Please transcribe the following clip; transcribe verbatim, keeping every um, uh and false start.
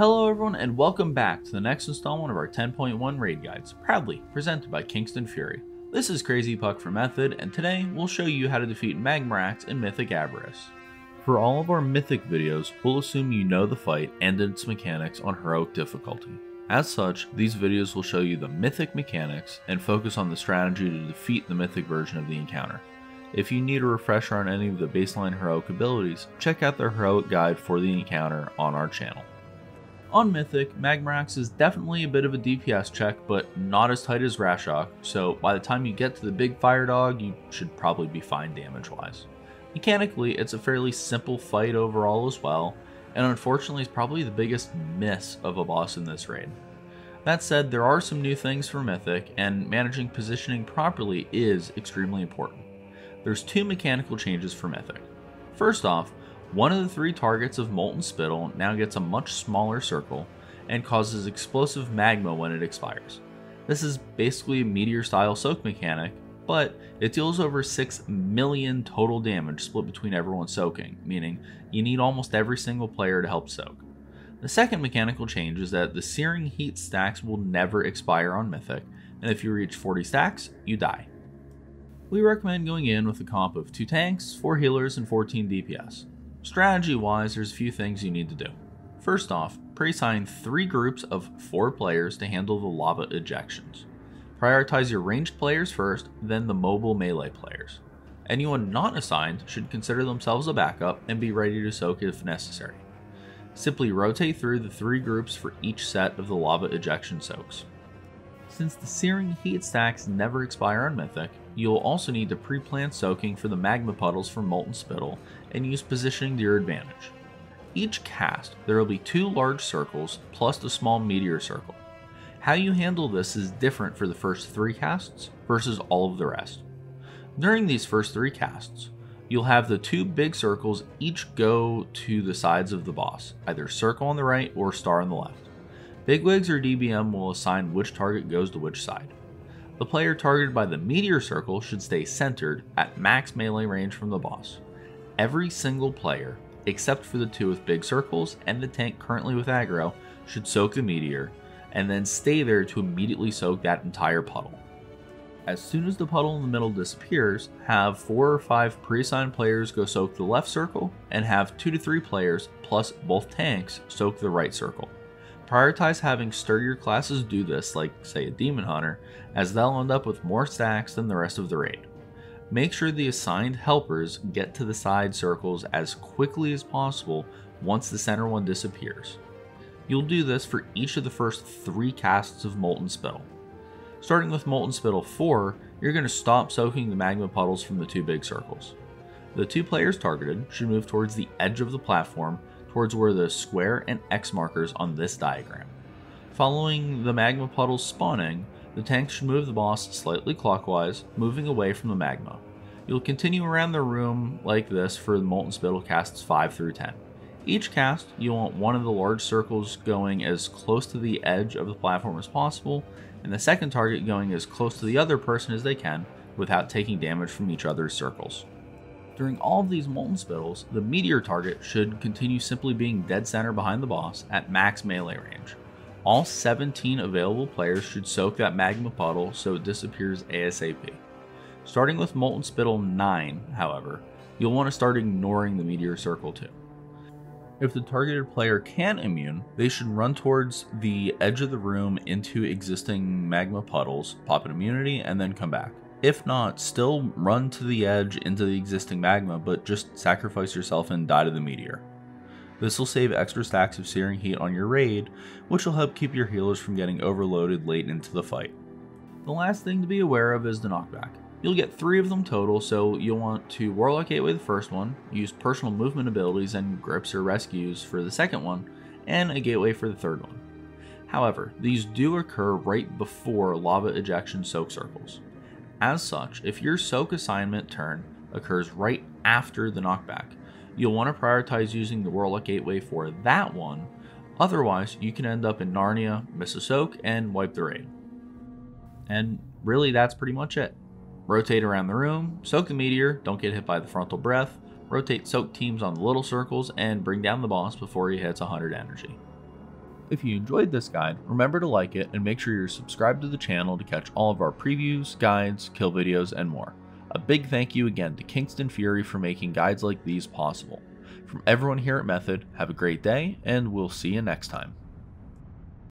Hello everyone and welcome back to the next installment of our ten point one raid guides, proudly presented by Kingston Fury. This is Crazy Puck from Method, and today we'll show you how to defeat Magmorax in Mythic Aberrus. For all of our Mythic videos, we'll assume you know the fight and its mechanics on Heroic difficulty. As such, these videos will show you the Mythic mechanics and focus on the strategy to defeat the Mythic version of the encounter. If you need a refresher on any of the baseline Heroic abilities, check out the Heroic guide for the encounter on our channel. On Mythic, Magmorax is definitely a bit of a D P S check, but not as tight as Rashok, so by the time you get to the big fire dog, you should probably be fine damage-wise. Mechanically, it's a fairly simple fight overall as well, and unfortunately is probably the biggest miss of a boss in this raid. That said, there are some new things for Mythic, and managing positioning properly is extremely important. There's two mechanical changes for Mythic. First off, one of the three targets of Molten Spittle now gets a much smaller circle and causes Explosive Magma when it expires. This is basically a meteor-style soak mechanic, but it deals over six million total damage split between everyone soaking, meaning you need almost every single player to help soak. The second mechanical change is that the Searing Heat stacks will never expire on Mythic, and if you reach forty stacks, you die. We recommend going in with a comp of two tanks, four healers, and fourteen D P S. Strategy-wise, there's a few things you need to do. First off, pre-assign three groups of four players to handle the lava ejections. Prioritize your ranged players first, then the mobile melee players. Anyone not assigned should consider themselves a backup and be ready to soak if necessary. Simply rotate through the three groups for each set of the lava ejection soaks. Since the Searing Heat stacks never expire on Mythic, you'll also need to pre-plan soaking for the magma puddles from Molten Spittle and use positioning to your advantage. Each cast, there will be two large circles plus the small meteor circle. How you handle this is different for the first three casts versus all of the rest. During these first three casts, you'll have the two big circles each go to the sides of the boss, either circle on the right or star on the left. Bigwigs or D B M will assign which target goes to which side. The player targeted by the meteor circle should stay centered at max melee range from the boss. Every single player, except for the two with big circles and the tank currently with aggro, should soak the meteor, and then stay there to immediately soak that entire puddle. As soon as the puddle in the middle disappears, have four or five pre-assigned players go soak the left circle, and have two to three players, plus both tanks, soak the right circle. Prioritize having sturdier classes do this, like say a Demon Hunter, as they'll end up with more stacks than the rest of the raid. Make sure the assigned helpers get to the side circles as quickly as possible once the center one disappears. You'll do this for each of the first three casts of Molten Spittle. Starting with Molten Spittle four, you're going to stop soaking the magma puddles from the two big circles. The two players targeted should move towards the edge of the platform, towards where the square and X markers on this diagram. Following the magma puddles spawning, the tank should move the boss slightly clockwise, moving away from the magma. You'll continue around the room like this for the Molten Spittle casts five through ten. Each cast, you want one of the large circles going as close to the edge of the platform as possible, and the second target going as close to the other person as they can without taking damage from each other's circles. During all of these Molten Spittles, the meteor target should continue simply being dead center behind the boss at max melee range. All seventeen available players should soak that magma puddle so it disappears ASAP. Starting with Molten Spittle nine, however, you'll want to start ignoring the meteor circle too. If the targeted player can immune, they should run towards the edge of the room into existing magma puddles, pop an immunity, and then come back. If not, still run to the edge into the existing magma, but just sacrifice yourself and die to the meteor. This will save extra stacks of Searing Heat on your raid, which will help keep your healers from getting overloaded late into the fight. The last thing to be aware of is the knockback. You'll get three of them total, so you'll want to Warlock Gateway the first one, use personal movement abilities and grips or rescues for the second one, and a gateway for the third one. However, these do occur right before lava ejection soak circles. As such, if your soak assignment turn occurs right after the knockback, you'll want to prioritize using the Warlock Gateway for that one, otherwise you can end up in Narnia, miss a soak, and wipe the raid. And really that's pretty much it. Rotate around the room, soak the meteor, don't get hit by the frontal breath, rotate soak teams on the little circles, and bring down the boss before he hits one hundred energy. If you enjoyed this guide, remember to like it and make sure you're subscribed to the channel to catch all of our previews, guides, kill videos, and more. A big thank you again to Kingston Fury for making guides like these possible. From everyone here at Method, have a great day, and we'll see you next time.